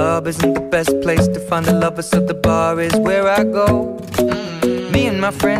club isn't the best place to find a lover, so the bar is where I go. Me and my friends.